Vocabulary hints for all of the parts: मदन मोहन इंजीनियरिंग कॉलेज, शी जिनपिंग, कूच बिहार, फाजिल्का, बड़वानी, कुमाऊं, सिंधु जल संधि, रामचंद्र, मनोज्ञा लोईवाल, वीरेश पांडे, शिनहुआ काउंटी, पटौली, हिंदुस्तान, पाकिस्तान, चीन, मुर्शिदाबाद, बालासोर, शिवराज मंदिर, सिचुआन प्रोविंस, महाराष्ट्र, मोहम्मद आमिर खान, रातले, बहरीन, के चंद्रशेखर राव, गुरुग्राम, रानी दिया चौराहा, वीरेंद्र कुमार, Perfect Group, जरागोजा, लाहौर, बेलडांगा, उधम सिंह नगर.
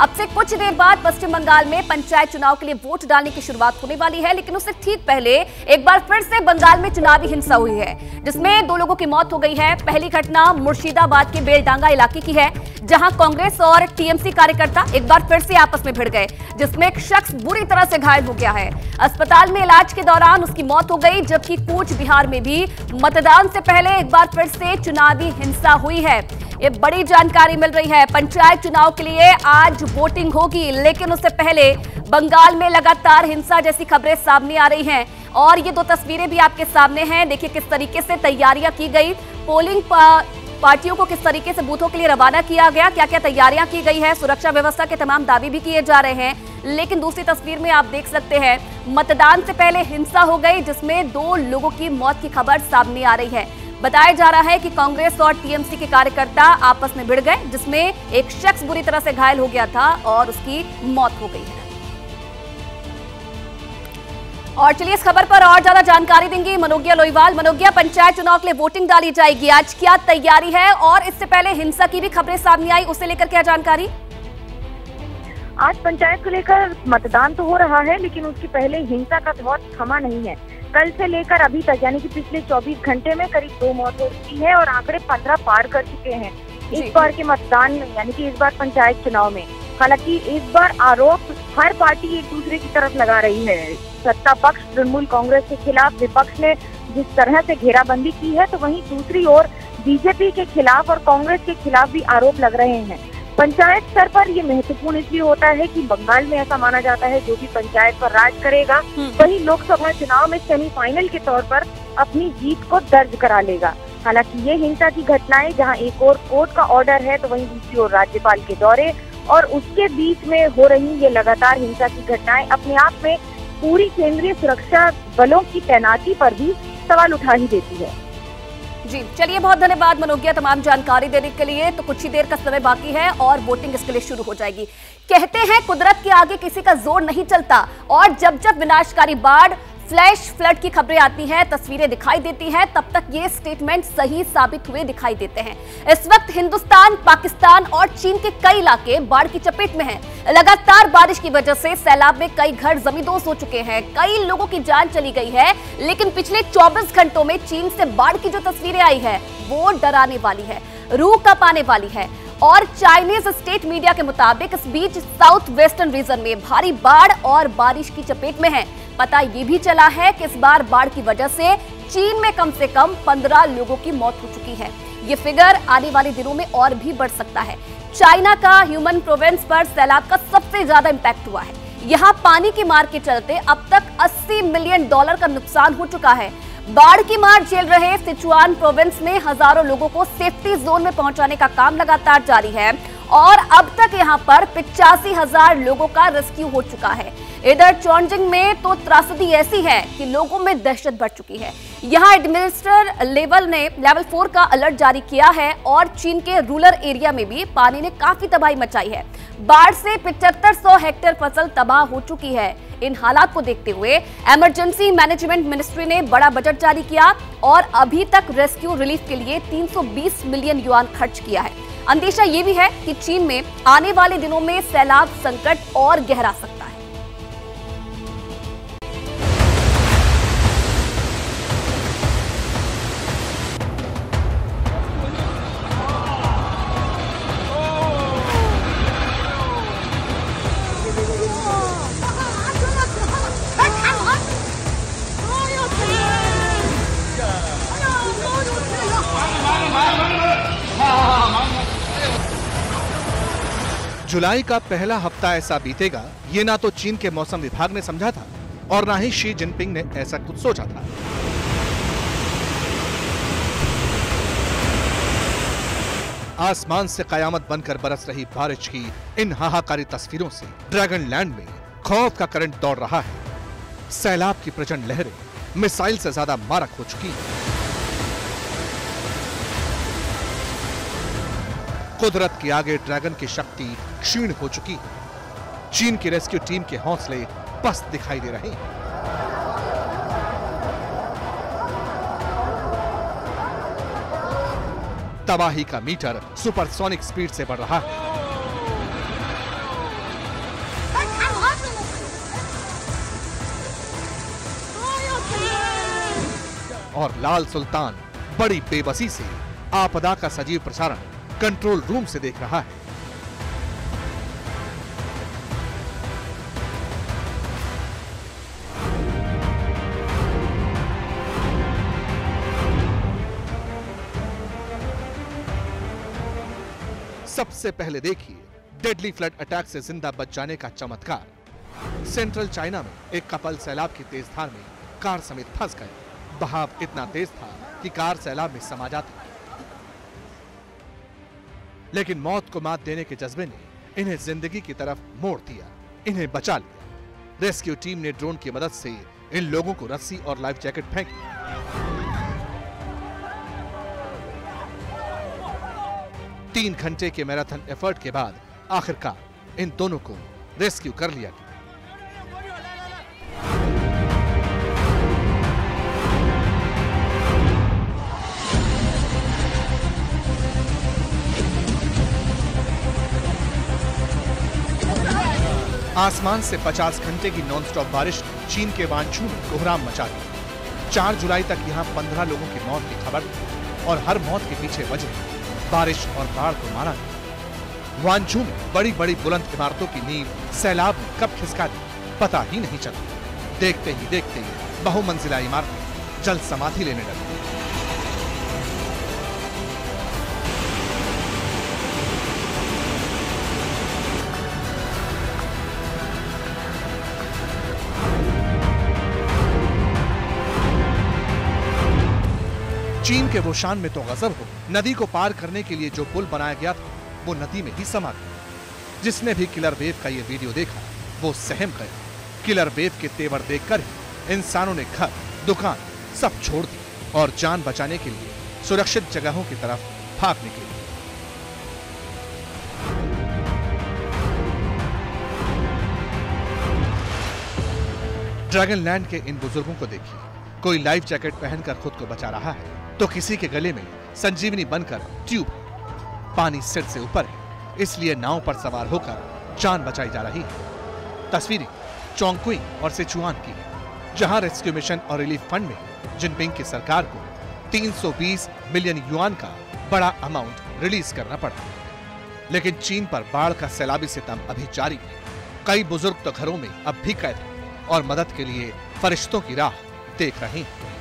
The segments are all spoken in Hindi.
अब से कुछ देर बाद पश्चिम बंगाल में पंचायत चुनाव के लिए वोट डालने की शुरुआत होने वाली है, लेकिन उससे ठीक पहले एक बार फिर से बंगाल में चुनावी हिंसा हुई है जिसमें 2 लोगों की मौत हो गई है। पहली घटना मुर्शिदाबाद के बेलडांगा इलाके की है, जहां कांग्रेस और टीएमसी कार्यकर्ता एक बार फिर से आपस में भिड़ गए, जिसमें एक शख्स बुरी तरह से घायल हो गया है। अस्पताल में इलाज के दौरान उसकी मौत हो गई, जबकि कूच बिहार में भी मतदान से पहले एक बार फिर से चुनावी हिंसा हुई है। ये बड़ी जानकारी मिल रही है। पंचायत चुनाव के लिए आज वोटिंग होगी, लेकिन उससे पहले बंगाल में लगातार हिंसा जैसी खबरें सामने आ रही हैं और ये 2 तस्वीरें भी आपके सामने हैं। देखिए किस तरीके से तैयारियां की गई, पोलिंग पार्टियों को किस तरीके से बूथों के लिए रवाना किया गया, क्या क्या तैयारियां की गई है, सुरक्षा व्यवस्था के तमाम दावे भी किए जा रहे हैं। लेकिन दूसरी तस्वीर में आप देख सकते हैं मतदान से पहले हिंसा हो गई, जिसमें 2 लोगों की मौत की खबर सामने आ रही है। बताया जा रहा है कि कांग्रेस और टीएमसी के कार्यकर्ता आपस में भिड़ गए, जिसमें एक शख्स बुरी तरह से घायल हो गया था और उसकी मौत हो गई है। और चलिए इस खबर पर और ज्यादा जानकारी देंगे मनोज्ञा लोईवाल। मनोज्ञा, पंचायत चुनाव के लिए वोटिंग डाली जाएगी, आज क्या तैयारी है और इससे पहले हिंसा की भी खबरें सामने आई, उसे लेकर क्या जानकारी? आज पंचायत को लेकर मतदान तो हो रहा है, लेकिन उसके पहले हिंसा का दौर थमा नहीं है। कल से लेकर अभी तक यानी कि पिछले 24 घंटे में करीब 2 मौत हो चुकी है और आंकड़े 15 पार कर चुके हैं इस बार के मतदान में, यानी कि इस बार पंचायत चुनाव में। हालांकि इस बार आरोप हर पार्टी एक दूसरे की तरफ लगा रही है। सत्ता पक्ष तृणमूल कांग्रेस के खिलाफ विपक्ष ने जिस तरह से घेराबंदी की है, तो वहीं दूसरी ओर बीजेपी के खिलाफ और कांग्रेस के खिलाफ भी आरोप लग रहे हैं। पंचायत स्तर पर ये महत्वपूर्ण इसलिए होता है कि बंगाल में ऐसा माना जाता है जो भी पंचायत पर राज करेगा वही लोकसभा चुनाव में सेमीफाइनल के तौर पर अपनी जीत को दर्ज करा लेगा। हालांकि ये हिंसा की घटनाएं जहां एक ओर कोर्ट का ऑर्डर है तो वहीं दूसरी ओर राज्यपाल के दौरे और उसके बीच में हो रही ये लगातार हिंसा की घटनाएं अपने आप में पूरी केंद्रीय सुरक्षा बलों की तैनाती पर भी सवाल उठा ही देती है। जी चलिए, बहुत धन्यवाद मनोज्ञा तमाम जानकारी देने के लिए। तो कुछ ही देर का समय बाकी है और वोटिंग इसके लिए शुरू हो जाएगी। कहते हैं कुदरत के आगे किसी का जोर नहीं चलता, और जब जब विनाशकारी बाढ़, फ्लैश फ्लड की खबरें आती हैं, तस्वीरें दिखाई देती हैं, तब तक ये स्टेटमेंट सही साबित हुए दिखाई देते हैं। इस वक्त हिंदुस्तान, पाकिस्तान और चीन के कई इलाके बाढ़ की चपेट में हैं। लगातार बारिश की वजह से सैलाब में कई घर जमींदोज हो चुके हैं, कई लोगों की जान चली गई है। लेकिन पिछले 24 घंटों में चीन से बाढ़ की जो तस्वीरें आई है वो डराने वाली है, रूह कांपाने वाली है। और चाइनीज स्टेट मीडिया के मुताबिक इस बीच साउथ वेस्टर्न रीजन में भारी बाढ़ और बारिश की चपेट में है। पता ये भी चला है कि इस बार बाढ़ की वजह से चीन में कम से कम 15 लोगों की मौत हो चुकी है। ये फिगर आने वाले दिनों में और भी बढ़ सकता है। चाइना का ह्यूमन प्रोविंस पर सैलाब का सबसे ज्यादा इम्पैक्ट हुआ है। यहाँ पानी की मार के चलते अब तक $80 मिलियन का नुकसान हो चुका है। बाढ़ की मार झेल रहे सिचुआन प्रोविंस में हजारों लोगों को सेफ्टी जोन में पहुंचाने का काम लगातार जारी है और अब तक यहाँ पर 85,000 लोगों का रेस्क्यू हो चुका है। इधर चोंजिंग में तो त्रासदी ऐसी है कि लोगों में दहशत बढ़ चुकी है। यहाँ एडमिनिस्ट्रेटर लेवल ने लेवल 4 का अलर्ट जारी किया है और चीन के रूरल एरिया में भी पानी ने काफी तबाही मचाई है। बाढ़ से 7500 हेक्टेयर फसल तबाह हो चुकी है। इन हालात को देखते हुए इमरजेंसी मैनेजमेंट मिनिस्ट्री ने बड़ा बजट जारी किया और अभी तक रेस्क्यू रिलीफ के लिए 320 मिलियन युआन खर्च किया है। अंदेशा ये भी है कि चीन में आने वाले दिनों में सैलाब संकट और गहरा सकता है। जुलाई का पहला हफ्ता ऐसा बीतेगा ये ना तो चीन के मौसम विभाग ने समझा था और ना ही शी जिनपिंग ने ऐसा कुछ सोचा था। आसमान से कयामत बनकर बरस रही बारिश की इन हाहाकारी तस्वीरों से ड्रैगन लैंड में खौफ का करंट दौड़ रहा है। सैलाब की प्रचंड लहरें मिसाइल से ज्यादा मारक हो चुकी है। कुदरत के आगे ड्रैगन की शक्ति क्षीण हो चुकी है। चीन की रेस्क्यू टीम के हौसले पस्त दिखाई दे रहे हैं। तबाही का मीटर सुपरसोनिक स्पीड से बढ़ रहा है। और लाल सुल्तान बड़ी बेबसी से आपदा का सजीव प्रसारण कंट्रोल रूम से देख रहा है। सबसे पहले देखिए डेडली फ्लड अटैक से जिंदा बच जाने का चमत्कार। सेंट्रल चाइना में एक कपल सैलाब की तेज धार में कार समेत फंस गए। बहाव इतना तेज था कि कार सैलाब में समा जाती, लेकिन मौत को मात देने के जज्बे ने इन्हें जिंदगी की तरफ मोड़ दिया। इन्हें बचा लिया। रेस्क्यू टीम ने ड्रोन की मदद से इन लोगों को रस्सी और लाइफ जैकेट फेंकी। तीन घंटे के मैराथन एफर्ट के बाद आखिरकार इन दोनों को रेस्क्यू कर लिया गया। आसमान से 50 घंटे की नॉनस्टॉप बारिश चीन के वांचू में कोहराम मचा दी। 4 जुलाई तक यहां 15 लोगों की मौत की खबर थी और हर मौत के पीछे वजह बारिश और बाढ़ को माना गया। वांचू में बड़ी बड़ी बुलंद इमारतों की नींव सैलाब में कब खिसका दी पता ही नहीं चला। देखते ही देखते बहुमंजिला इमारतें जल समाधि लेने लगी। चीन के वो शान में तो गजब हो, नदी को पार करने के लिए जो पुल बनाया गया था वो नदी में ही समा गया। जिसने भी किलर वेव का ये वीडियो देखा वो सहम गया। किलर वेव के तेवर देखकर ही इंसानों ने घर दुकान सब छोड़ दी और जान बचाने के लिए सुरक्षित जगहों की तरफ भाग निकले। ड्रैगन लैंड के इन बुजुर्गों को देखिए। कोई लाइफ जैकेट पहनकर खुद को बचा रहा है तो किसी के गले में संजीवनी बनकर ट्यूब। पानी सिर से ऊपर है, इसलिए नाव पर सवार होकर जान बचाई जा रही है। तस्वीरें चोंजिंग और सिचुआन की है, जहां रेस्क्यू मिशन और रिलीफ फंड में जिनपिंग की सरकार को 320 मिलियन युआन का बड़ा अमाउंट रिलीज करना पड़ा। लेकिन चीन पर बाढ़ का सैलाबी सितम अभी जारी है। कई बुजुर्ग तो घरों में अब भी कैद हैं और मदद के लिए फरिश्तों की राह देख रहे हैं।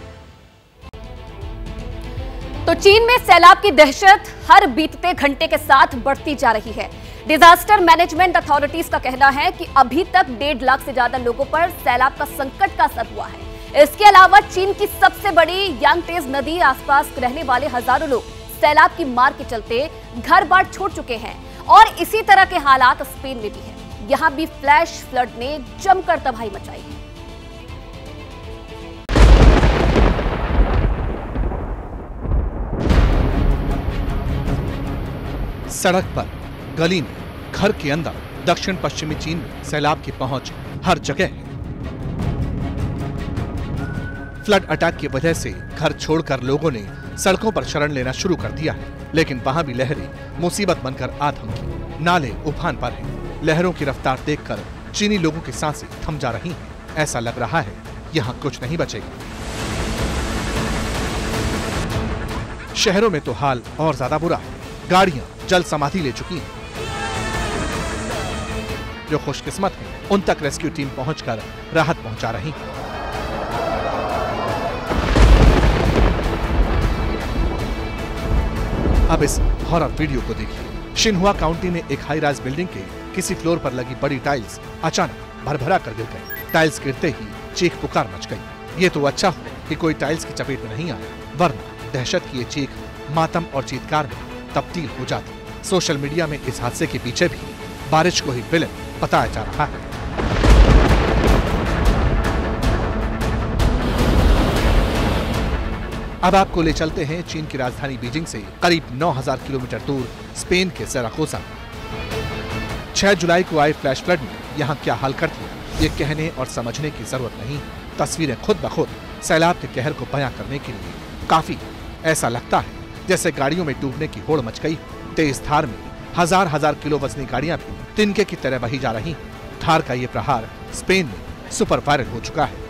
तो चीन में सैलाब की दहशत हर बीतते घंटे के साथ बढ़ती जा रही है। डिजास्टर मैनेजमेंट अथॉरिटीज का कहना है कि अभी तक 1.5 लाख से ज्यादा लोगों पर सैलाब का संकट का असर हुआ है। इसके अलावा चीन की सबसे बड़ी यांगतेज नदी आसपास रहने वाले हजारों लोग सैलाब की मार के चलते घर बार छोड़ चुके हैं और इसी तरह के हालात स्पेन में भी है। यहाँ भी फ्लैश फ्लड ने जमकर तबाही मचाई है। सड़क पर, गली में, घर के अंदर दक्षिण पश्चिमी चीन में सैलाब की पहुंच हर जगह है। फ्लड अटैक की वजह से घर छोड़कर लोगों ने सड़कों पर शरण लेना शुरू कर दिया है, लेकिन वहां भी लहरें मुसीबत बनकर आ धमकी। नाले उफान पर हैं। लहरों की रफ्तार देखकर चीनी लोगों की सांसें थम जा रही हैं। ऐसा लग रहा है यहाँ कुछ नहीं बचेगा। शहरों में तो हाल और ज्यादा बुरा है। गाड़ियां जल समाधि ले चुकी हैं। जो खुशकिस्मत हैं, उन तक रेस्क्यू टीम पहुंचकर राहत पहुंचा रही है। अब इस हॉरर वीडियो को देखिए। शिनहुआ काउंटी में एक हाई राइज बिल्डिंग के किसी फ्लोर पर लगी बड़ी टाइल्स अचानक भरभरा कर गिर गई। टाइल्स गिरते ही चीख पुकार मच गई। ये तो अच्छा हुआ कि कोई टाइल्स की चपेट में नहीं आया, वरना दहशत की ये चीख मातम और चीतकार में तब्दील हो जाती। सोशल मीडिया में इस हादसे के पीछे भी बारिश को ही विलन बताया जा रहा है। अब आपको ले चलते हैं चीन की राजधानी बीजिंग से करीब 9000 किलोमीटर दूर स्पेन के सराकोसा। 6 जुलाई को आए फ्लैश फ्लड में यहाँ क्या हाल कर दिया, ये कहने और समझने की जरूरत नहीं। तस्वीरें खुद ब खुद सैलाब के कहर को बयां करने के लिए काफी। ऐसा लगता है जैसे गाड़ियों में डूबने की होड़ मच गई। तेज धार में हजार किलो वजनी गाड़ियां भी तिनके की तरह बही जा रही हैं। धार का ये प्रहार स्पेन में सुपर वायरल हो चुका है।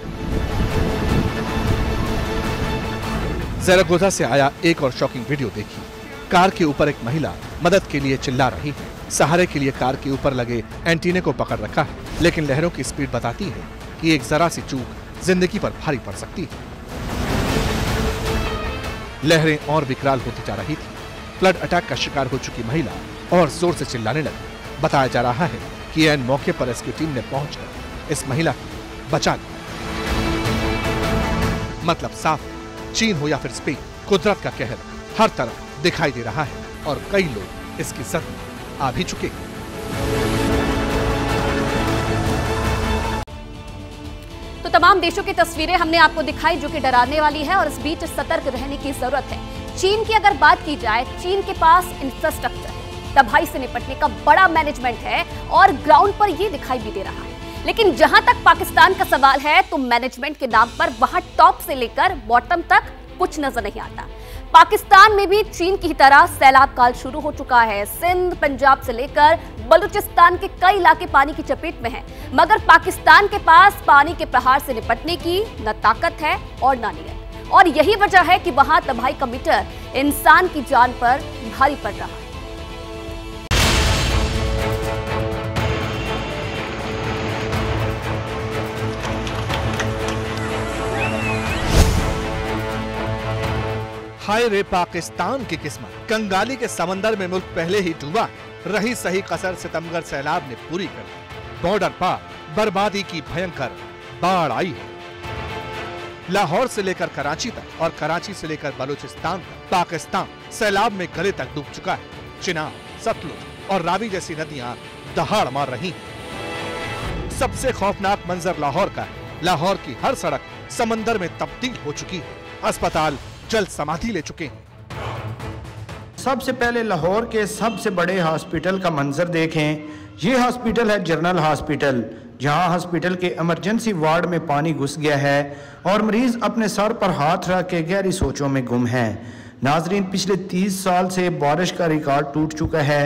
जरागोजा से आया एक और शॉकिंग वीडियो देखी। कार के ऊपर एक महिला मदद के लिए चिल्ला रही है। सहारे के लिए कार के ऊपर लगे एंटीने को पकड़ रखा है, लेकिन लहरों की स्पीड बताती है कि एक जरा सी चूक जिंदगी पर भारी पड़ सकती है। लहरें और विकराल होती जा रही थी। फ्लड अटैक का शिकार हो चुकी महिला और जोर से चिल्लाने लगी। बताया जा रहा है कि एन मौके पर रेस्क्यू टीम ने पहुंचकर इस महिला को बचा लिया। मतलब साफ है, चीन हो या फिर स्पेन, कुदरत का कहर हर तरफ दिखाई दे रहा है और कई लोग इसकी जद में आ भी चुके हैं। तो तमाम देशों की तस्वीरें हमने आपको दिखाई जो कि डराने वाली है और इस बीच सतर्क रहने की जरूरत है। चीन की अगर बात की जाए, चीन के पास इंफ्रास्ट्रक्चर, तबाही से निपटने का बड़ा मैनेजमेंट है और ग्राउंड पर ये दिखाई भी दे रहा है। लेकिन जहां तक पाकिस्तान का सवाल है तो मैनेजमेंट के नाम पर वहां टॉप से लेकर बॉटम तक कुछ नजर नहीं आता। पाकिस्तान में भी चीन की तरह सैलाब काल शुरू हो चुका है। सिंध, पंजाब से लेकर बलूचिस्तान के कई इलाके पानी की चपेट में हैं, मगर पाकिस्तान के पास पानी के प्रहार से निपटने की न ताकत है और न नीयत। और यही वजह है कि वहां तबाही का मीटर इंसान की जान पर भारी पड़ रहा है। हाय रे पाकिस्तान की किस्मत, कंगाली के समंदर में मुल्क पहले ही डूबा, रही सही कसर सितमगर सैलाब ने पूरी कर दी। बॉर्डर पार बर्बादी की भयंकर बाढ़ आई है। लाहौर से लेकर कराची तक और कराची से लेकर बलूचिस्तान तक पाकिस्तान सैलाब में गले तक डूब चुका है। चिनाब, सतलुज और रावी जैसी नदियां दहाड़ मार रही हैं। सबसे खौफनाक मंजर लाहौर का है। लाहौर की हर सड़क समंदर में तब्दील हो चुकी है। अस्पताल जल समाधि ले चुके हैं। सबसे पहले लाहौर के सबसे बड़े हॉस्पिटल का मंजर देखें। ये हॉस्पिटल है जनरल हॉस्पिटल, जहां हॉस्पिटल के इमरजेंसी वार्ड में पानी घुस गया है और मरीज अपने सर पर हाथ रख के गहरी सोचों में गुम हैं। नाजरीन, पिछले 30 साल से बारिश का रिकॉर्ड टूट चुका है।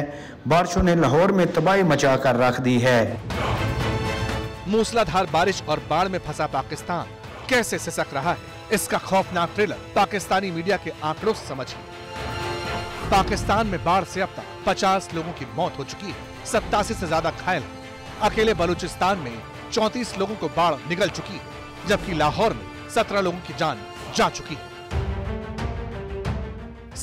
बारिशों ने लाहौर में तबाही मचा कर रख दी है। मूसलाधार बारिश और बाढ़ में फंसा पाकिस्तान कैसे सिसक रहा है, इसका खौफनाक ट्रेलर पाकिस्तानी मीडिया के आंकड़ों से समझिए। पाकिस्तान में बाढ़ से अब तक 50 लोगों की मौत हो चुकी है, 87 से ज्यादा घायल हैं। अकेले बलूचिस्तान में 34 लोगों को बाढ़ निगल चुकी है, जबकि लाहौर में 17 लोगों की जान जा चुकी है।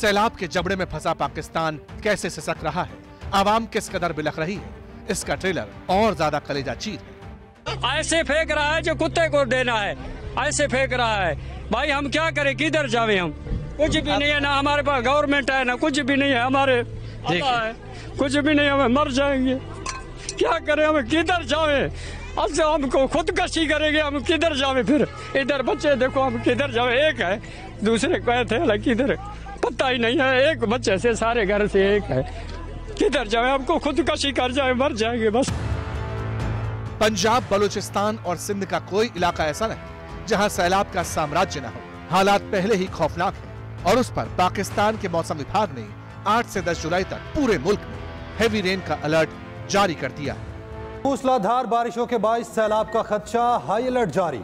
सैलाब के जबड़े में फंसा पाकिस्तान कैसे सिसक रहा है, आवाम किस कदर बिलख रही है, इसका ट्रेलर और ज्यादा कलेजा चीर है। ऐसे फेंक रहा है जो कुत्ते को देना है, ऐसे फेंक रहा है। भाई हम क्या करें, किधर जावे? हम कुछ भी नहीं है, ना हमारे पास गवर्नमेंट है, ना कुछ भी नहीं है हमारे, कुछ भी नहीं, हमें मर जाएंगे। क्या करें, हमें किधर जावे? अब से हमको खुदकशी करेंगे, हम किधर जावे? फिर इधर बच्चे देखो, हम किधर जावे? एक है, दूसरे कहे थे लेकिन इधर पता ही नहीं है। एक बच्चे से सारे घर से एक है, किधर जावे? हमको खुदकशी कर जाए, मर जाएंगे बस। पंजाब, बलूचिस्तान और सिंध का कोई इलाका ऐसा नहीं जहाँ सैलाब का साम्राज्य न हो। हालात पहले ही खौफनाक है और उस पर पाकिस्तान के मौसम विभाग ने 8 से 10 जुलाई तक पूरे मुल्क में हेवी रेन का अलर्ट जारी कर दिया है। मूसलाधार बारिशों के बायस सैलाब का खदशा, हाई अलर्ट जारी।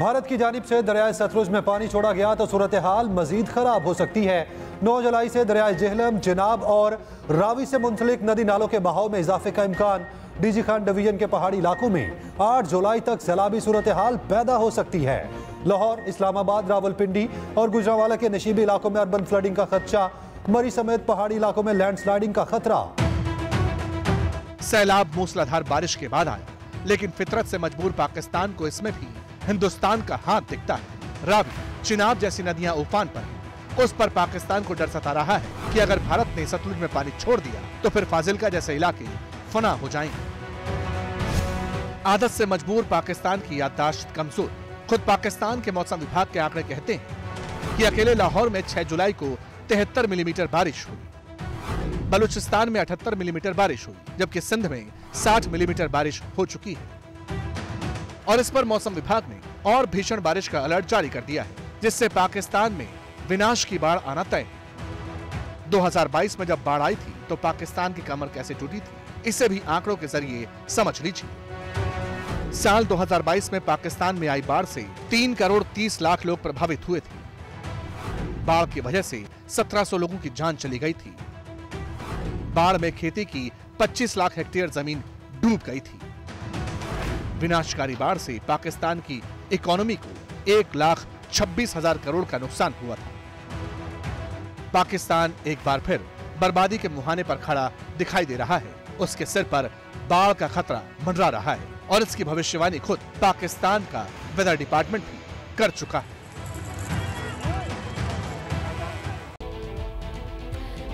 भारत की जानिब से दरियाए सतलुज में पानी छोड़ा गया तो सूरत हाल मजीद खराब हो सकती है। 9 जुलाई से दरियाए जेहलम, चिनाब और रावी से मुंसलिक नदी नालों के बहाव में इजाफे का इम्कान। डीजी खान डिवीजन के पहाड़ी इलाकों में 8 जुलाई तक सैलाबी सूरत हाल पैदा हो सकती है। लाहौर, इस्लामाबाद, रावलपिंडी और गुजरांवाला के नशीबी इलाकों में अर्बन फ्लडिंग का खदशा। मरी समेत पहाड़ी इलाकों में लैंडस्लाइडिंग का खतरा। सैलाब मूसलाधार बारिश के बाद आया, लेकिन फितरत से मजबूर पाकिस्तान को इसमें भी हिंदुस्तान का हाथ दिखता है। रावी, चिनाब जैसी नदियां उफान पर है। उस पर पाकिस्तान को डर सता रहा है कि अगर भारत ने सतलुज में पानी छोड़ दिया तो फिर फाजिल्का जैसे इलाके फना हो जाएंगे। आदत से मजबूर पाकिस्तान की याददाश्त कमजोर। खुद पाकिस्तान के मौसम विभाग के आंकड़े कहते हैं कि अकेले लाहौर में 6 जुलाई को 73 मिलीमीटर बारिश हुई, बलूचिस्तान में 78 मिलीमीटर बारिश हुई, जबकि सिंध में 60 मिलीमीटर बारिश हो चुकी है। और इस पर मौसम विभाग ने और भीषण बारिश का अलर्ट जारी कर दिया है, जिससे पाकिस्तान में विनाश की बाढ़ आना तय। 2022 में जब बाढ़ आई थी तो पाकिस्तान की कमर कैसे टूटी थी, इसे भी आंकड़ों के जरिए समझ लीजिए। साल 2022 में पाकिस्तान में आई बाढ़ से 3 करोड़ 30 लाख लोग प्रभावित हुए थे। बाढ़ की वजह से 1700 लोगों की जान चली गई थी। बाढ़ में खेती की 25 लाख हेक्टेयर जमीन डूब गई थी। विनाशकारी बाढ़ से पाकिस्तान की इकोनॉमी को 1,26,000 करोड़ का नुकसान हुआ था। पाकिस्तान एक बार फिर बर्बादी के मुहाने पर खड़ा दिखाई दे रहा है। उसके सिर पर बाढ़ का खतरा मंडरा रहा है और इसकी भविष्यवाणी खुद पाकिस्तान का वेदर डिपार्टमेंट भी कर चुका है।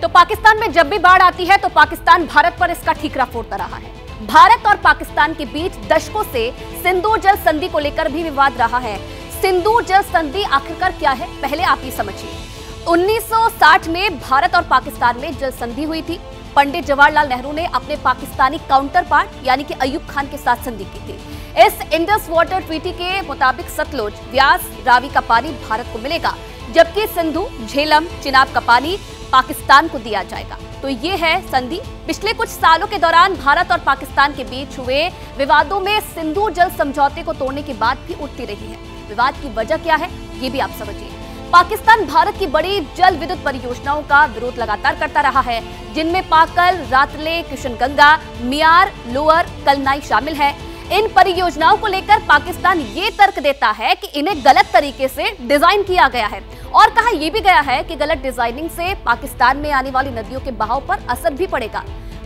तो पाकिस्तान में जब भी बाढ़ आती है तो पाकिस्तान भारत पर इसका ठीकरा फोड़ता रहा है। भारत और पाकिस्तान के बीच दशकों से सिंधु जल संधि को लेकर भी विवाद रहा है। सिंधु जल संधि आखिरकार क्या है, पहले आप ये समझिए। 1960 में भारत और पाकिस्तान में जल संधि हुई थी। पंडित जवाहरलाल नेहरू ने अपने पाकिस्तानी काउंटर पार्ट यानी कि अयूब खान के साथ संधि की थी। इस इंडस वाटर ट्रीटी के मुताबिक सतलुज, व्यास, रावी का पानी भारत को मिलेगा, जबकि सिंधु, झेलम, चिनाब का पानी पाकिस्तान को दिया जाएगा। तो ये है संधि। पिछले कुछ सालों के दौरान भारत और पाकिस्तान के बीच हुए विवादों में सिंधु जल समझौते को तोड़ने की बात भी उठती रही है। विवाद की वजह क्या है ये भी आप समझिए। पाकिस्तान भारत की बड़ी जल विद्युत परियोजनाओं का विरोध लगातार करता रहा है, जिनमें पाकल, रातले, किशनगंगा, मियार, लोअर, कलनाई शामिल है। इन परियोजनाओं को लेकर पाकिस्तान ये तर्क देता है कि इन्हें गलत तरीके से डिजाइन किया गया है और कहा यह भी गया है कि गलत डिजाइनिंग से पाकिस्तान में आने वाली नदियों के बहाव पर असर भी पड़ेगा।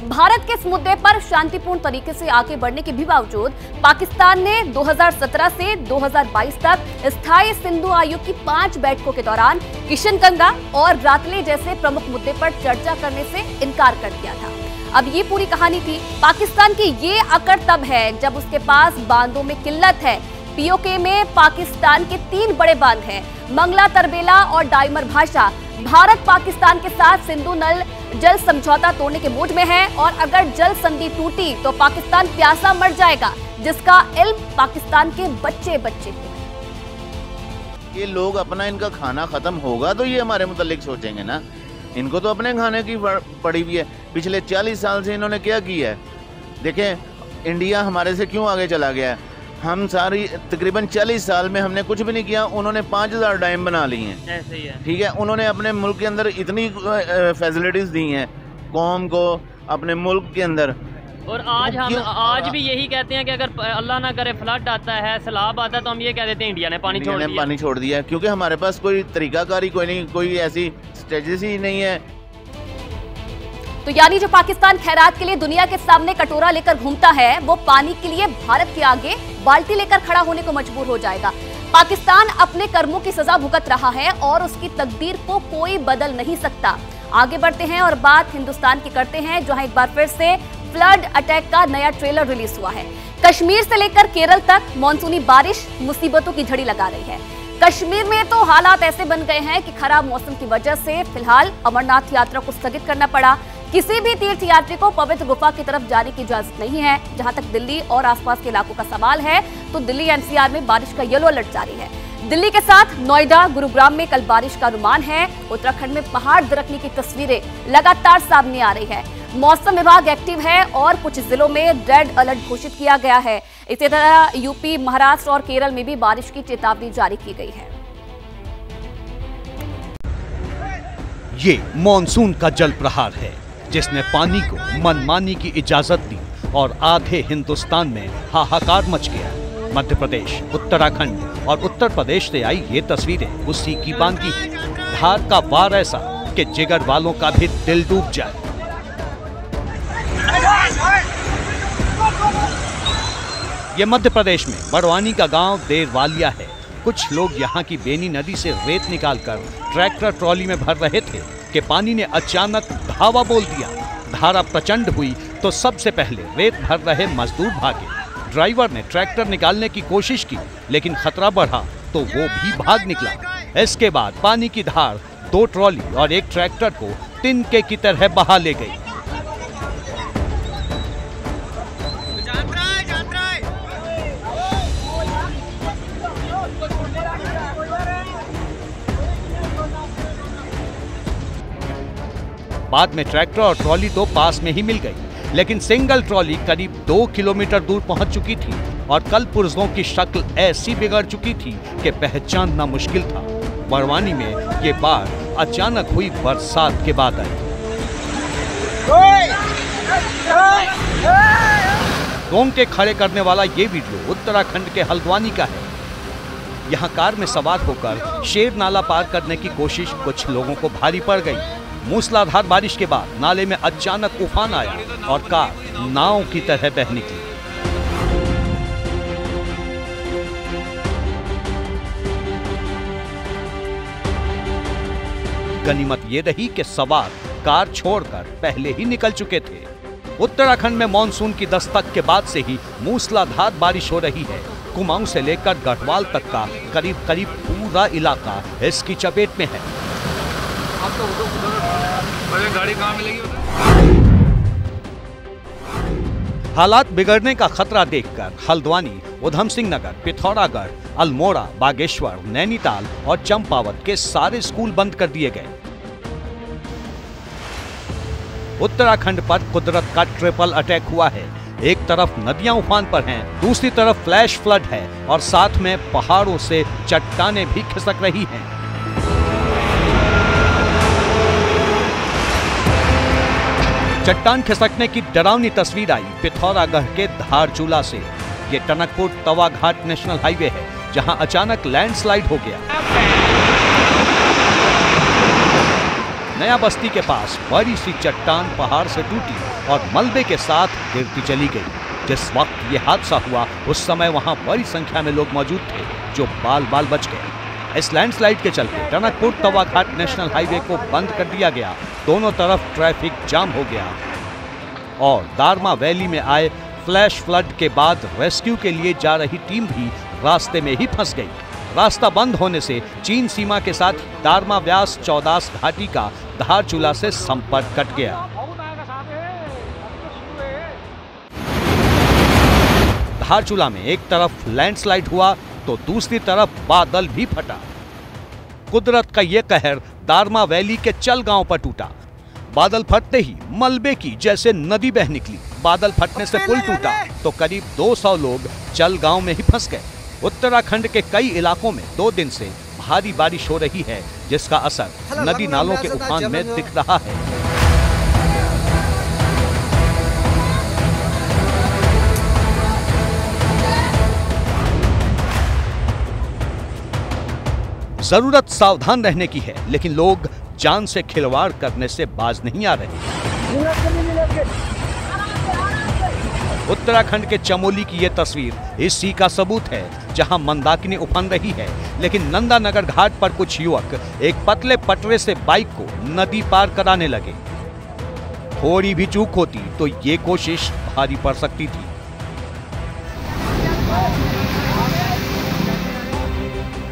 भारत के इस मुद्दे पर शांतिपूर्ण तरीके से आगे बढ़ने के भी बावजूद पाकिस्तान ने 2017 से 2022 तक स्थायी सिंधु आयोग की 5 बैठकों के दौरान किशनगंगा और रातले जैसे प्रमुख मुद्दे पर चर्चा करने से इनकार कर दिया था। अब ये पूरी कहानी थी। पाकिस्तान की ये अकड़ तब है जब उसके पास बांधों में किल्लत है। पीओके में पाकिस्तान के 3 बड़े बांध हैं, मंगला, तरबेला और डाइमर भाषा। भारत पाकिस्तान के साथ सिंधु नल जल समझौता तोड़ने के मूड में है और अगर जल संधि टूटी तो पाकिस्तान प्यासा मर जाएगा, जिसका इल्म पाकिस्तान के बच्चे बच्चे को है। ये लोग अपना इनका खाना खत्म होगा तो ये हमारे मुतालिक सोचेंगे ना। इनको तो अपने खाने की पड़ी हुई है। पिछले 40 साल से इन्होंने क्या किया है? देखें, इंडिया हमारे से क्यों आगे चला गया है। हम सारी तकरीबन 40 साल में हमने कुछ भी नहीं किया। उन्होंने 5000 डैम बना लिए हैं, ऐसे ही है, ठीक है। उन्होंने अपने मुल्क के अंदर इतनी फैसिलिटीज़ दी हैं कौम को, अपने मुल्क के अंदर। और आज हम आज भी यही कहते हैं कि अगर अल्लाह ना करे फ्लड आता है, सैलाब आता है, तो हम ये कह देते हैं इंडिया ने पानी छोड़ दिया, क्योंकि हमारे पास कोई तरीकाकारी, कोई नहीं, कोई ऐसी स्ट्रेटजी ही नहीं है। तो यानी जो पाकिस्तान खैरात के लिए दुनिया के सामने कटोरा लेकर घूमता है, वो पानी के लिए भारत के आगे बाल्टी लेकर खड़ा होने को मजबूर हो जाएगा। पाकिस्तान अपने कर्मों की सजा भुगत रहा है और उसकी तकदीर को कोई बदल नहीं सकता। आगे बढ़ते हैं और बात हिंदुस्तान की करते हैं, जहां एक बार फिर से फ्लड अटैक का नया ट्रेलर रिलीज हुआ है। कश्मीर से लेकर केरल तक मानसूनी बारिश मुसीबतों की झड़ी लगा रही है। कश्मीर में तो हालात ऐसे बन गए हैं कि खराब मौसम की वजह से फिलहाल अमरनाथ यात्रा को स्थगित करना पड़ा। किसी भी तीर्थ यात्री को पवित्र गुफा की तरफ जाने की इजाजत नहीं है। जहां तक दिल्ली और आसपास के इलाकों का सवाल है तो दिल्ली एनसीआर में बारिश का येलो अलर्ट जारी है। दिल्ली के साथ नोएडा, गुरुग्राम में कल बारिश का अनुमान है। उत्तराखंड में पहाड़ दरकने की तस्वीरें लगातार सामने आ रही है। मौसम विभाग एक्टिव है और कुछ जिलों में रेड अलर्ट घोषित किया गया है। इसी तरह यूपी, महाराष्ट्र और केरल में भी बारिश की चेतावनी जारी की गई है। ये मानसून का जल प्रहार है जिसने पानी को मनमानी की इजाजत दी और आधे हिंदुस्तान में हाहाकार मच गया। मध्य प्रदेश, उत्तराखंड और उत्तर प्रदेश से आई ये तस्वीरें उसी की बांकी हैं। धार का वार ऐसा कि जिगर वालों का भी दिल डूब जाए। ये मध्य प्रदेश में बड़वानी का गांव देरवालिया है। कुछ लोग यहाँ की बेनी नदी से रेत निकालकर ट्रैक्टर ट्रॉली में भर रहे थे कि पानी ने अचानक धावा बोल दिया। धारा प्रचंड हुई तो सबसे पहले रेत भर रहे मजदूर भागे। ड्राइवर ने ट्रैक्टर निकालने की कोशिश की लेकिन खतरा बढ़ा तो वो भी भाग निकला। इसके बाद पानी की धार 2 ट्रॉली और 1 ट्रैक्टर को तिनके की तरह बहा ले गई। बाद में ट्रैक्टर और ट्रॉली तो पास में ही मिल गई लेकिन सिंगल ट्रॉली करीब 2 किलोमीटर दूर पहुंच चुकी थी और कल पुर्जों की शक्ल ऐसी बिगड़ चुकी थी कि पहचानना मुश्किल था। बड़वानी में ये बाढ़ अचानक हुई बरसात के बाद आई। रोंगटे खड़े करने वाला ये वीडियो उत्तराखंड के हल्द्वानी का है। यहाँ कार में सवार होकर शेर नाला पार करने की कोशिश कुछ लोगों को भारी पड़ गई। मूसलाधार बारिश के बाद नाले में अचानक तूफान आया और कार नाव की तरह बह निकली। गनीमत ये रही कि सवार कार छोड़कर पहले ही निकल चुके थे। उत्तराखंड में मॉनसून की दस्तक के बाद से ही मूसलाधार बारिश हो रही है। कुमाऊं से लेकर गढ़वाल तक का करीब करीब पूरा इलाका इसकी चपेट में है। गाड़ी कहाँ मिलेगी? हालात बिगड़ने का खतरा देखकर हल्द्वानी, उधम सिंह नगर, पिथौरागढ़, अल्मोड़ा, बागेश्वर, नैनीताल और चंपावत के सारे स्कूल बंद कर दिए गए। उत्तराखंड पर कुदरत का ट्रिपल अटैक हुआ है। एक तरफ नदियां उफान पर हैं, दूसरी तरफ फ्लैश फ्लड है और साथ में पहाड़ों से चट्टाने भी खिसक रही हैं। चट्टान खिसकने की डरावनी तस्वीर आई पिथौरागढ़ के धारचूला से। ये टनकपुर तवा घाट नेशनल हाईवे है, जहां अचानक लैंडस्लाइड हो गया। नया बस्ती के पास बड़ी सी चट्टान पहाड़ से टूटी और मलबे के साथ गिरती चली गई। जिस वक्त ये हादसा हुआ उस समय वहां बड़ी संख्या में लोग मौजूद थे, जो बाल बाल बच गए। इस लैंडस्लाइड के चलते टनकपुर तवा घाट नेशनल हाईवे को बंद कर दिया गया। दोनों तरफ ट्रैफिक जाम हो गया और दारमा वैली में आए फ्लैश फ्लड के बाद रेस्क्यू के लिए जा रही टीम भी रास्ते में ही फंस गई। रास्ता बंद होने से चीन सीमा के साथ दारमा व्यास चौदास घाटी का धारचूला से संपर्क कट गया। धारचूला में एक तरफ लैंडस्लाइड हुआ तो दूसरी तरफ बादल भी फटा। कुदरत का यह कहर दारमा वैली के चल गांव पर टूटा। बादल फटते ही मलबे की जैसे नदी बह निकली। बादल फटने से पुल टूटा तो करीब 200 लोग चल गांव में ही फंस गए। उत्तराखंड के कई इलाकों में 2 दिन से भारी बारिश हो रही है, जिसका असर नदी नालों के उफान में दिख रहा है। जरूरत सावधान रहने की है, लेकिन लोग जान से खिलवाड़ करने से बाज नहीं आ रहे। उत्तराखंड के चमोली की ये तस्वीर इसी का सबूत है, जहां मंदाकिनी उफान रही है, लेकिन नंदा नगर घाट पर कुछ युवक एक पतले पटरे से बाइक को नदी पार कराने लगे। थोड़ी भी चूक होती तो ये कोशिश भारी पड़ सकती थी।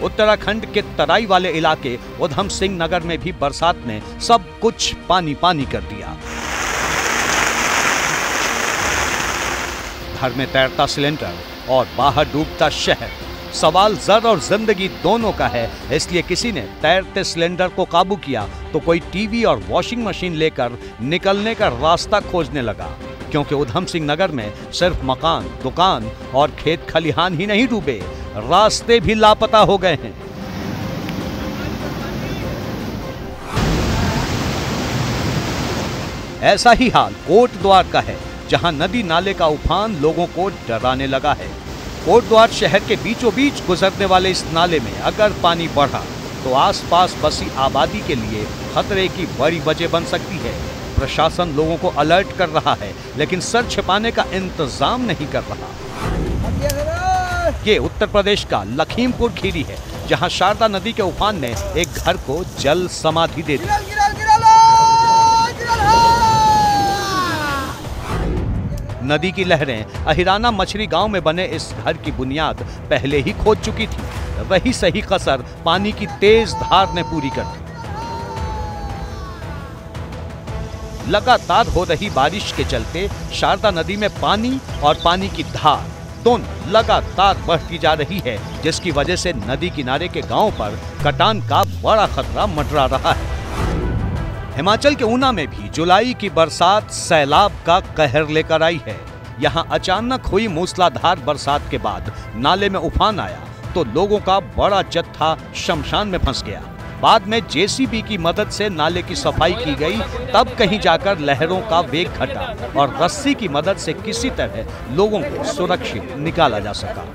उत्तराखंड के तराई वाले इलाके उधम सिंह नगर में भी बरसात ने सब कुछ पानी पानी कर दिया। घर में तैरता सिलेंडर और बाहर डूबता शहर, सवाल जर और जिंदगी दोनों का है। इसलिए किसी ने तैरते सिलेंडर को काबू किया तो कोई टीवी और वॉशिंग मशीन लेकर निकलने का रास्ता खोजने लगा, क्योंकि उधम सिंह नगर में सिर्फ मकान, दुकान और खेत खलिहान ही नहीं डूबे, रास्ते भी लापता हो गए हैं। ऐसा ही हाल कोटद्वार का है, जहां नदी नाले का उफान लोगों को डराने लगा है। कोटद्वार शहर के बीचों बीच गुजरने वाले इस नाले में अगर पानी बढ़ा तो आसपास बसी आबादी के लिए खतरे की बड़ी वजह बन सकती है। प्रशासन लोगों को अलर्ट कर रहा है, लेकिन सर छिपाने का इंतजाम नहीं कर रहा। ये उत्तर प्रदेश का लखीमपुर खीरी है, जहां शारदा नदी के उफान ने एक घर को जल समाधि दे दी। नदी की लहरें अहिराना मछली गांव में बने इस घर की बुनियाद पहले ही खोद चुकी थी। वही सही कसर पानी की तेज धार ने पूरी कर दी। लगातार हो रही बारिश के चलते शारदा नदी में पानी और पानी की धार दोनों लगातार बढ़ती जा रही है, जिसकी वजह से नदी किनारे के गांव पर कटान का बड़ा खतरा मंडरा रहा है। हिमाचल के ऊना में भी जुलाई की बरसात सैलाब का कहर लेकर आई है। यहां अचानक हुई मूसलाधार बरसात के बाद नाले में उफान आया तो लोगों का बड़ा जत्था शमशान में फंस गया। बाद में जेसीबी की मदद से नाले की सफाई की गई, तब कहीं जाकर लहरों का वेग घटा और रस्सी की मदद से किसी तरह लोगों को सुरक्षित निकाला जा सका।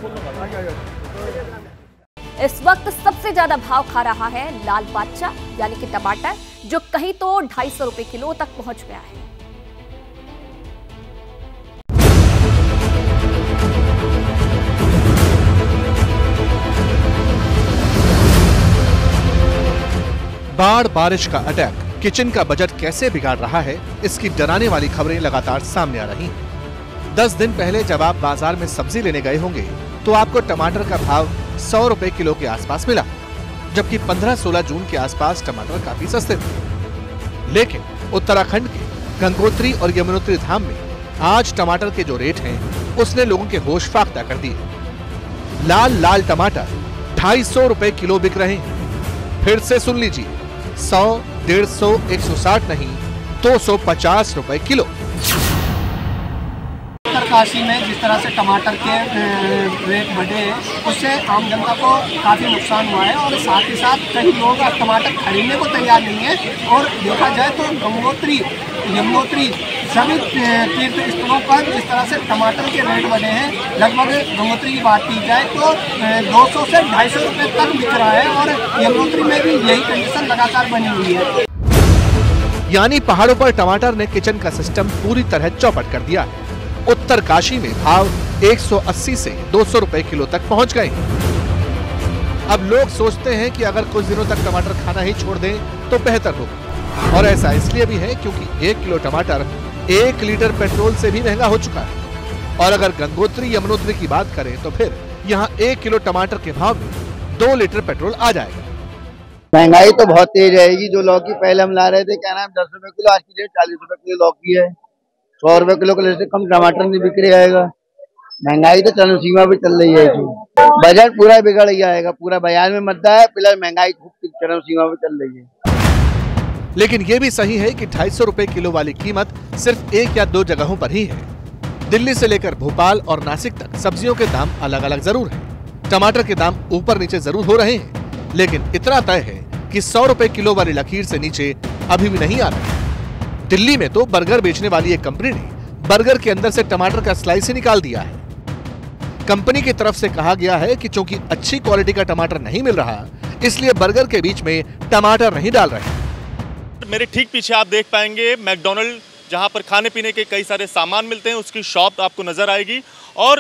इस वक्त सबसे ज्यादा भाव खा रहा है लाल बादशाह यानी कि टमाटर, जो कहीं तो 250 रुपए किलो तक पहुंच गया है। बाढ़, बारिश का अटैक, किचन का बजट कैसे बिगाड़ रहा है, इसकी डराने वाली खबरें लगातार सामने आ रही हैं। 10 दिन पहले जब आप बाजार में सब्जी लेने गए होंगे तो आपको टमाटर का भाव 100 रुपए किलो के आसपास मिला, जबकि 15-16 जून के आसपास टमाटर काफी सस्ते थे। लेकिन उत्तराखंड के गंगोत्री और यमुनोत्री धाम में आज टमाटर के जो रेट हैं उसने लोगों के होश फाख्ता कर दिए। लाल लाल टमाटर 250 रुपए किलो बिक रहे हैं। फिर से सुन लीजिए, 100, 150, 160 नहीं, 250 रुपए किलो। उत्तरकाशी में जिस तरह से टमाटर के रेट बढ़े हैं उससे आम जनता को काफ़ी नुकसान हुआ है और साथ ही साथ कई लोग टमाटर खरीदने को तैयार नहीं है। और देखा जाए तो गंगोत्री, यमुनोत्री, सभी तीर्थ स्थलों पर जिस तरह से टमाटर के रेट बढ़े हैं, लगभग गंगोत्री की बात की जाए तो 200 से 250 रुपये तक बिक रहा है और यमुनोत्री में भी यही कंडीशन लगातार बनी हुई है। यानी पहाड़ों पर टमाटर ने किचन का सिस्टम पूरी तरह चौपट कर दिया है। उत्तरकाशी में भाव 180 से 200 रुपए किलो तक पहुंच गए। अब लोग सोचते हैं कि अगर कुछ दिनों तक टमाटर खाना ही छोड़ दें तो बेहतर होगा, और ऐसा इसलिए भी है क्योंकि 1 किलो टमाटर 1 लीटर पेट्रोल से भी महंगा हो चुका है। और अगर गंगोत्री यमुनोत्री की बात करें तो फिर यहाँ 1 किलो टमाटर के भाव में 2 लीटर पेट्रोल आ जाएगा। महंगाई तो बहुत तेज रहेगी। जो लौकी पहले हम ला रहे थे क्या नाम 10 रुपए किलो, आज की रेट 40 रुपए किलो लौकी है। 100 रुपए किलो के से कम टमाटर नहीं बिक रहा है। महंगाई तो चरम सीमा पे चल रही है। बजट पूरा बिगड़ गया है, पूरा बयान में मद्दा है, फिलहाल महंगाई चरम सीमा पे चल रही है। लेकिन ये भी सही है कि 250 रुपए किलो वाली कीमत सिर्फ 1 या 2 जगहों पर ही है। दिल्ली से लेकर भोपाल और नासिक तक सब्जियों के दाम अलग अलग जरूर है। टमाटर के दाम ऊपर नीचे जरूर हो रहे हैं, लेकिन इतना तय है की 100 रुपए किलो वाली लकीर से नीचे अभी भी नहीं आ रहा। दिल्ली में तो बर्गर बेचने वाली एक कंपनी ने बर्गर के अंदर से टमाटर का स्लाइस ही निकाल दिया है। कंपनी की तरफ से कहा गया है कि चूंकि अच्छी क्वालिटी का टमाटर नहीं मिल रहा, इसलिए बर्गर के बीच में टमाटर नहीं डाल रहे। मेरे ठीक पीछे आप देख पाएंगे मैकडोनल्ड, जहां पर खाने पीने के कई सारे सामान मिलते हैं, उसकी शॉप आपको नजर आएगी। और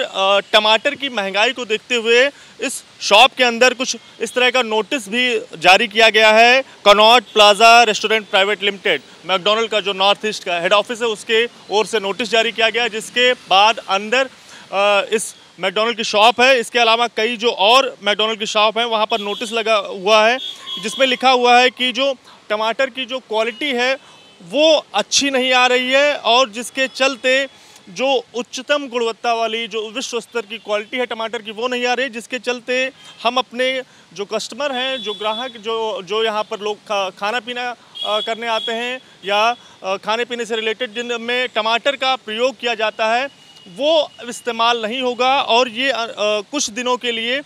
टमाटर की महंगाई को देखते हुए इस शॉप के अंदर कुछ इस तरह का नोटिस भी जारी किया गया है। Connaught plaza restaurant private limited, McDonald का जो नॉर्थ ईस्ट का हेड ऑफिस है, उसके ओर से नोटिस जारी किया गया है, जिसके बाद अंदर इस मैकडोनल्ड की शॉप है, इसके अलावा कई जो और मैकडोनल्ड की शॉप है वहाँ पर नोटिस लगा हुआ है, जिसमें लिखा हुआ है कि जो टमाटर की जो क्वालिटी है वो अच्छी नहीं आ रही है, और जिसके चलते जो उच्चतम गुणवत्ता वाली जो विश्व स्तर की क्वालिटी है टमाटर की वो नहीं आ रही, जिसके चलते हम अपने जो कस्टमर हैं, जो ग्राहक जो यहाँ पर लोग खाना पीना करने आते हैं या खाने पीने से रिलेटेड जिनमें टमाटर का प्रयोग किया जाता है, वो इस्तेमाल नहीं होगा। और ये कुछ दिनों के लिए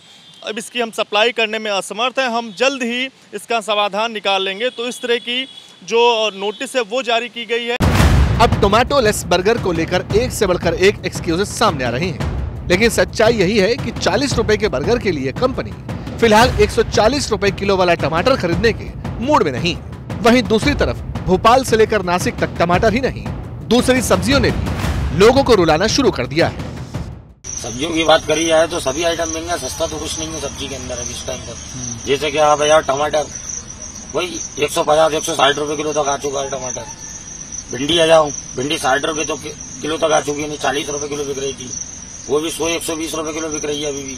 अब इसकी हम सप्लाई करने में असमर्थ हैं, हम जल्द ही इसका समाधान निकाल लेंगे। तो इस तरह की जो नोटिस है वो जारी की गई है। अब टोमेटो लेस बर्गर को लेकर एक से बढ़कर एक एक्सक्यूजेस सामने आ रहे हैं, लेकिन सच्चाई यही है कि 40 रुपए के बर्गर के लिए कंपनी फिलहाल 140 रुपए किलो वाला टमाटर खरीदने के मूड में नहीं। वहीं दूसरी तरफ भोपाल से लेकर नासिक तक टमाटर ही नहीं, दूसरी सब्जियों ने भी लोगों को रुलाना शुरू कर दिया है। सब्जियों की बात करी जाए तो सभी आइटम मिलेंगे, सस्ता तो कुछ नहीं है सब्जी के अंदर अभी इस टाइम पर। जैसे कि आप यार टमाटर वही 150, 160 रुपए किलो तक आ चुका है टमाटर। भिंडी आ जाओ, भिंडी 60 रुपए तो किलो तक आ चुकी है, नहीं 40 रुपए किलो बिक रही थी, वो भी 100, 120 रुपए किलो बिक रही है अभी भी।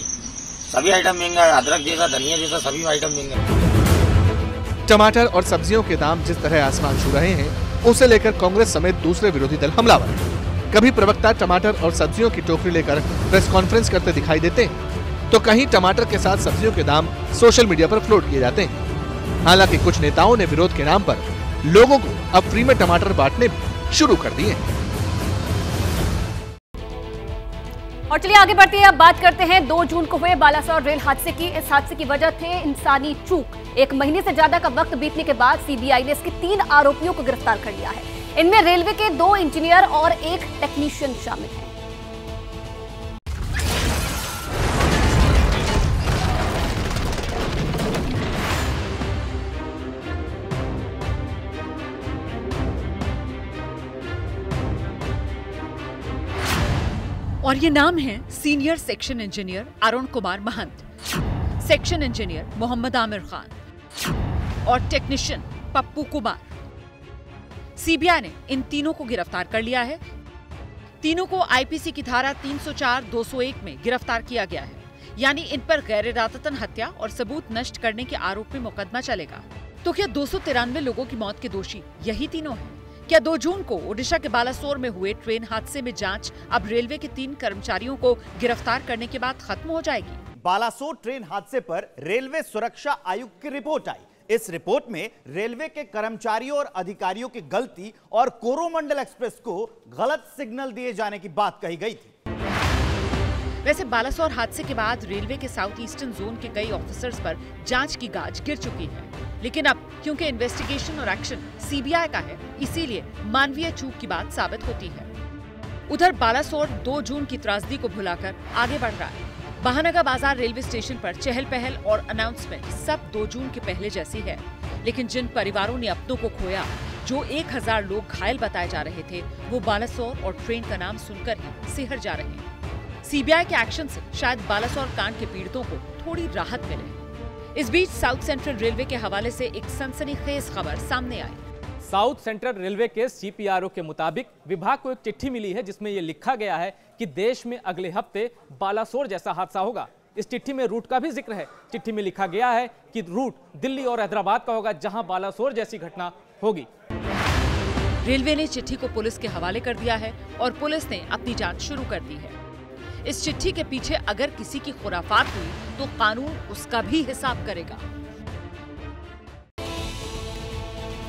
सभी आइटम महंगा है, अदरक जैसा, धनिया जैसा, सभी आइटम महंगा। टमाटर और सब्जियों के दाम जिस तरह आसमान छू रहे हैं, उसे लेकर कांग्रेस समेत दूसरे विरोधी दल हमलावर हैं। कभी प्रवक्ता टमाटर और सब्जियों की टोकरी लेकर प्रेस कॉन्फ्रेंस करते दिखाई देते हैं, तो कहीं टमाटर के साथ सब्जियों के दाम सोशल मीडिया पर फ्लोट किए जाते हैं। हालांकि कुछ नेताओं ने विरोध के नाम पर लोगों को अब फ्री में टमाटर बांटने शुरू कर दिए हैं। और चलिए आगे बढ़ते हैं, अब बात करते हैं 2 जून को हुए बालासोर रेल हादसे की। इस हादसे की वजह थे इंसानी चूक। एक महीने से ज्यादा का वक्त बीतने के बाद सीबीआई ने इसके 3 आरोपियों को गिरफ्तार कर लिया है। इनमें रेलवे के 2 इंजीनियर और 1 टेक्नीशियन शामिल हैं। और ये नाम है senior section engineer Arun Kumar Mahant, section engineer मोहम्मद आमिर खान और टेक्नीशियन पप्पू कुमार। सीबीआई ने इन तीनों को गिरफ्तार कर लिया है। तीनों को आईपीसी की धारा 304, 201 में गिरफ्तार किया गया है, यानी इन पर गैर इरादतन हत्या और सबूत नष्ट करने के आरोप में मुकदमा चलेगा। तो क्या 293 लोगों की मौत के दोषी यही तीनों हैं? क्या 2 जून को ओडिशा के बालासोर में हुए ट्रेन हादसे में जांच अब रेलवे के 3 कर्मचारियों को गिरफ्तार करने के बाद खत्म हो जाएगी? बालासोर ट्रेन हादसे पर रेलवे सुरक्षा आयुक्त की रिपोर्ट आई। इस रिपोर्ट में रेलवे के कर्मचारियों और अधिकारियों की गलती और कोरोमंडल एक्सप्रेस को गलत सिग्नल दिए जाने की बात कही गई थी। वैसे बालासोर हादसे के बाद रेलवे के साउथ ईस्टर्न जोन के कई ऑफिसर्स पर जांच की गाज गिर चुकी है, लेकिन अब क्योंकि इन्वेस्टिगेशन और एक्शन सीबीआई का है, इसीलिए मानवीय चूक की बात साबित होती है। उधर बालासोर 2 जून की त्रासदी को भुलाकर आगे बढ़ रहा है। बहानगा बाजार रेलवे स्टेशन पर चहल पहल और अनाउंसमेंट सब 2 जून के पहले जैसी है, लेकिन जिन परिवारों ने अपनों को खोया, जो 1000 लोग घायल बताए जा रहे थे, वो बालासोर और ट्रेन का नाम सुनकर ही सिहर जा रहे हैं। सीबीआई के एक्शन से शायद बालासोर कांड के पीड़ितों को थोड़ी राहत मिले। इस बीच साउथ सेंट्रल रेलवे के हवाले से एक सनसनीखेज खबर सामने आई। साउथ सेंट्रल रेलवे के सीपीआरओ के मुताबिक विभाग को एक चिट्ठी मिली है, जिसमें यह लिखा गया है कि देश में अगले हफ्ते बालासोर जैसा हादसा होगा। इस चिट्ठी में रूट का भी जिक्र है। चिट्ठी में लिखा गया है कि रूट दिल्ली और हैदराबाद का होगा, जहाँ बालासोर जैसी घटना होगी। रेलवे ने चिट्ठी को पुलिस के हवाले कर दिया है और पुलिस ने अपनी जाँच शुरू कर दी है। इस चिट्ठी के पीछे अगर किसी की खुराफात हुई तो कानून उसका भी हिसाब करेगा।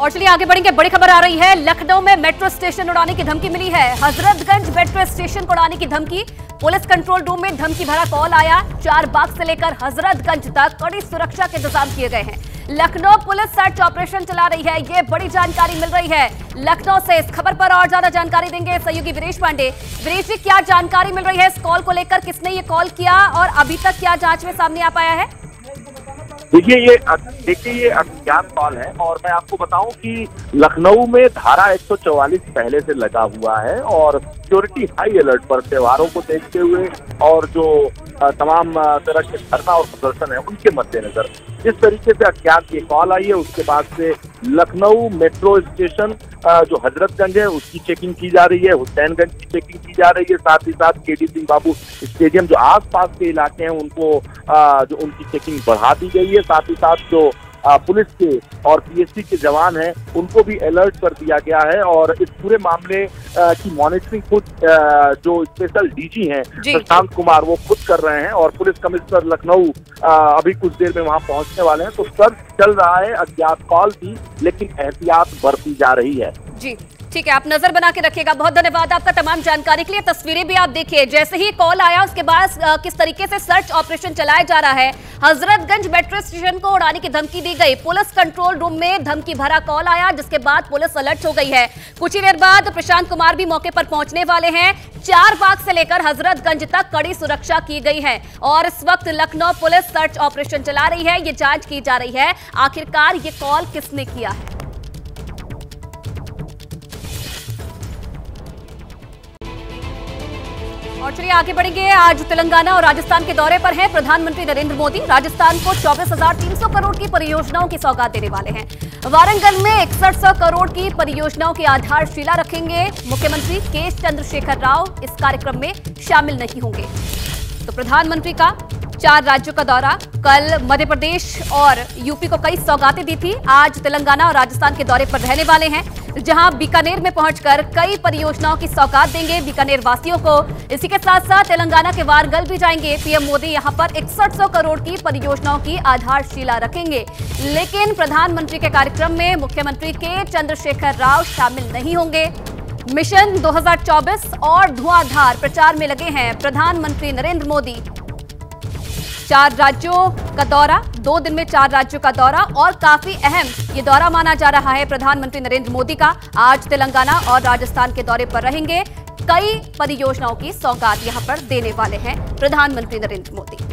और चलिए आगे बढ़ेंगे। बड़ी खबर आ रही है, लखनऊ में मेट्रो स्टेशन उड़ाने की धमकी मिली है। हजरतगंज मेट्रो स्टेशन को उड़ाने की धमकी। पुलिस कंट्रोल रूम में धमकी भरा कॉल आया। 4 बाग से लेकर हजरतगंज तक कड़ी सुरक्षा के इंतजाम किए गए हैं। लखनऊ पुलिस सर्च ऑपरेशन चला रही है, ये बड़ी जानकारी मिल रही है लखनऊ से। इस खबर पर और ज्यादा जानकारी देंगे सहयोगी वीरेश पांडे। वीरेश जी, क्या जानकारी मिल रही है इस कॉल को लेकर? किसने ये कॉल किया और अभी तक क्या जांच में सामने आ पाया है? देखिए ये अज्ञात कॉल है और मैं आपको बताऊं कि लखनऊ में धारा 144 पहले से लगा हुआ है और सिक्योरिटी हाई अलर्ट पर त्योहारों को देखते हुए और जो तमाम तरह के धरना और प्रदर्शन है उनके मद्देनजर जिस तरीके से अज्ञात ये कॉल आई है, उसके बाद से लखनऊ मेट्रो स्टेशन जो हजरतगंज है उसकी चेकिंग की जा रही है, हुसैनगंज की चेकिंग की जा रही है, साथ ही साथ केडी सिंह बाबू स्टेडियम जो आसपास के इलाके हैं उनको जो उनकी चेकिंग बढ़ा दी गई है। साथ ही साथ जो पुलिस के और पीएससी के जवान हैं उनको भी अलर्ट कर दिया गया है और इस पूरे मामले की मॉनिटरिंग खुद जो स्पेशल डीजी हैं प्रशांत कुमार वो खुद कर रहे हैं और पुलिस कमिश्नर लखनऊ अभी कुछ देर में वहां पहुंचने वाले हैं। तो सर्च चल रहा है, अज्ञात कॉल थी लेकिन एहतियात बरती जा रही है। जी ठीक है, आप नजर बना के रखिएगा। बहुत धन्यवाद आपका तमाम जानकारी के लिए। तस्वीरें भी आप देखिए, जैसे ही कॉल आया उसके बाद किस तरीके से सर्च ऑपरेशन चलाया जा रहा है। हजरतगंज मेट्रो स्टेशन को उड़ाने की धमकी दी गई। पुलिस कंट्रोल रूम में धमकी भरा कॉल आया, जिसके बाद पुलिस अलर्ट हो गई है। कुछ ही देर बाद प्रशांत कुमार भी मौके पर पहुंचने वाले हैं। 4 बाग से लेकर हजरतगंज तक कड़ी सुरक्षा की गई है और इस वक्त लखनऊ पुलिस सर्च ऑपरेशन चला रही है। ये जांच की जा रही है आखिरकार ये कॉल किसने किया है। और चलिए आगे बढ़ेंगे। आज तेलंगाना और राजस्थान के दौरे पर हैं प्रधानमंत्री नरेंद्र मोदी। राजस्थान को 24,300 करोड़ की परियोजनाओं की सौगात देने वाले हैं। वारंगल में 6100 करोड़ की परियोजनाओं की आधारशिला रखेंगे मुख्यमंत्री के चंद्रशेखर राव। इस कार्यक्रम में शामिल नहीं होंगे। तो प्रधानमंत्री का 4 राज्यों का दौरा। कल मध्य प्रदेश और यूपी को कई सौगातें दी थी। आज तेलंगाना और राजस्थान के दौरे पर रहने वाले हैं, जहां बीकानेर में पहुंचकर कई परियोजनाओं की सौगात देंगे बीकानेर वासियों को। इसी के साथ साथ तेलंगाना के वारंगल भी जाएंगे पीएम मोदी। यहां पर 6100 करोड़ की परियोजनाओं की आधारशिला रखेंगे, लेकिन प्रधानमंत्री के कार्यक्रम में मुख्यमंत्री के चंद्रशेखर राव शामिल नहीं होंगे। मिशन 2024 और धुआंधार प्रचार में लगे हैं प्रधानमंत्री नरेंद्र मोदी। 4 राज्यों का दौरा, 2 दिन में 4 राज्यों का दौरा और काफी अहम ये दौरा माना जा रहा है प्रधानमंत्री नरेंद्र मोदी का। आज तेलंगाना और राजस्थान के दौरे पर रहेंगे, कई परियोजनाओं की सौगात यहां पर देने वाले हैं प्रधानमंत्री नरेंद्र मोदी।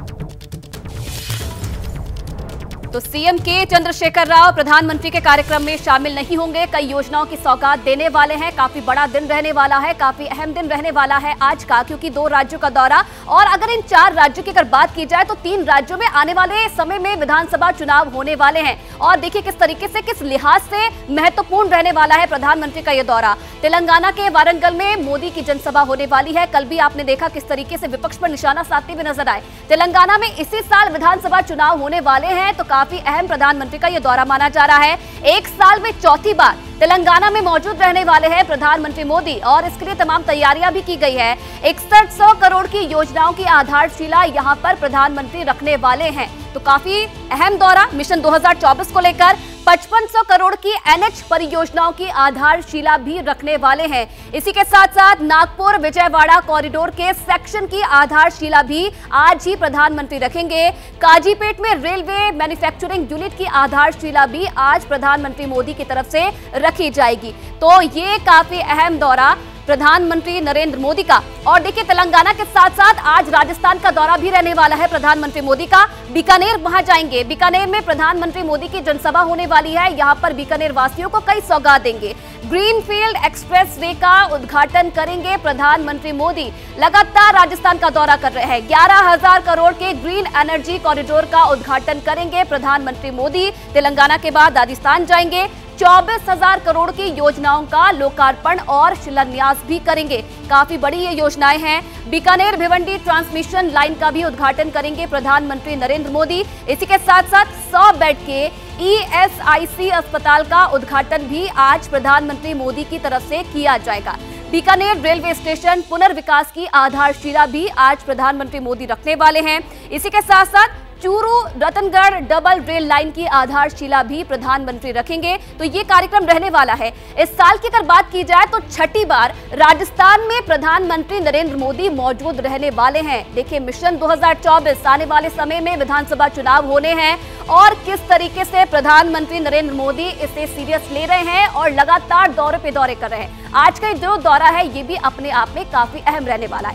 तो सीएम के चंद्रशेखर राव प्रधानमंत्री के कार्यक्रम में शामिल नहीं होंगे, कई योजनाओं की सौगात देने वाले हैं। काफी बड़ा दिन रहने वाला है, काफी अहम दिन रहने वाला है आज का, क्योंकि 2 राज्यों का दौरा और अगर इन 4 राज्यों की अगर बात की जाए तो 3 राज्यों में आने वाले समय में विधानसभा चुनाव होने वाले हैं। और देखिए किस तरीके से, किस लिहाज से महत्वपूर्ण रहने वाला है प्रधानमंत्री का यह दौरा। तेलंगाना के वारंगल में मोदी की जनसभा होने वाली है। कल भी आपने देखा किस तरीके से विपक्ष पर निशाना साधते हुए नजर आए। तेलंगाना में इसी साल विधानसभा चुनाव होने वाले हैं, तो काफी अहम प्रधानमंत्री का यह दौरा माना जा रहा है। 1 साल में 4थी बार तेलंगाना में मौजूद रहने वाले हैं प्रधानमंत्री मोदी और इसके लिए तमाम तैयारियां भी की गई है। 6100 करोड़ की योजनाओं की आधारशिला यहां पर प्रधानमंत्री रखने वाले हैं, तो काफी अहम दौरा मिशन 2024 को लेकर। 5500 करोड़ की एनएच परियोजनाओं की आधारशिला भी रखने वाले हैं। इसी के साथ साथ नागपुर विजयवाड़ा कॉरिडोर के सेक्शन की आधारशिला भी आज ही प्रधानमंत्री रखेंगे। काजीपेट में रेलवे मैन्युफैक्चरिंग यूनिट की आधारशिला भी आज प्रधानमंत्री मोदी की तरफ से रखी जाएगी। तो ये काफी अहम दौरा प्रधानमंत्री नरेंद्र मोदी का। और देखिए तेलंगाना के साथ साथ आज राजस्थान का दौरा भी रहने वाला है प्रधानमंत्री मोदी का। बीकानेर वहां जाएंगे, बीकानेर में प्रधानमंत्री मोदी की जनसभा होने वाली है। यहां पर बीकानेर वासियों को कई सौगात देंगे। ग्रीनफील्ड एक्सप्रेसवे का उद्घाटन करेंगे प्रधानमंत्री मोदी। लगातार राजस्थान का दौरा कर रहे हैं। 11,000 करोड़ के ग्रीन एनर्जी कॉरिडोर का उद्घाटन करेंगे प्रधानमंत्री मोदी। तेलंगाना के बाद राजस्थान जाएंगे, 24,000 करोड़ की योजनाओं का लोकार्पण और शिलान्यास भी करेंगे। काफी बड़ी ये योजनाएं हैं। बीकानेर भिवंडी ट्रांसमिशन लाइन का भी उद्घाटन करेंगे प्रधानमंत्री नरेंद्र मोदी। इसी के साथ साथ 100 बेड के ईएसआईसी अस्पताल का उद्घाटन भी आज प्रधानमंत्री मोदी की तरफ से किया जाएगा। बीकानेर रेलवे स्टेशन पुनर्विकास की आधारशिला भी आज प्रधानमंत्री मोदी रखने वाले हैं। इसी के साथ साथ Churu Ratangarh double rail line की आधारशिला भी प्रधानमंत्री रखेंगे। तो ये कार्यक्रम रहने वाला है। इस साल की अगर बात की जाए तो छठी बार राजस्थान में प्रधानमंत्री नरेंद्र मोदी मौजूद रहने वाले हैं। देखिए मिशन 2024 आने वाले समय में विधानसभा चुनाव होने हैं और किस तरीके से प्रधानमंत्री नरेंद्र मोदी इसे सीरियस ले रहे हैं और लगातार दौरे पे दौरे कर रहे हैं। आज का जो दौरा है ये भी अपने आप में काफी अहम रहने वाला है।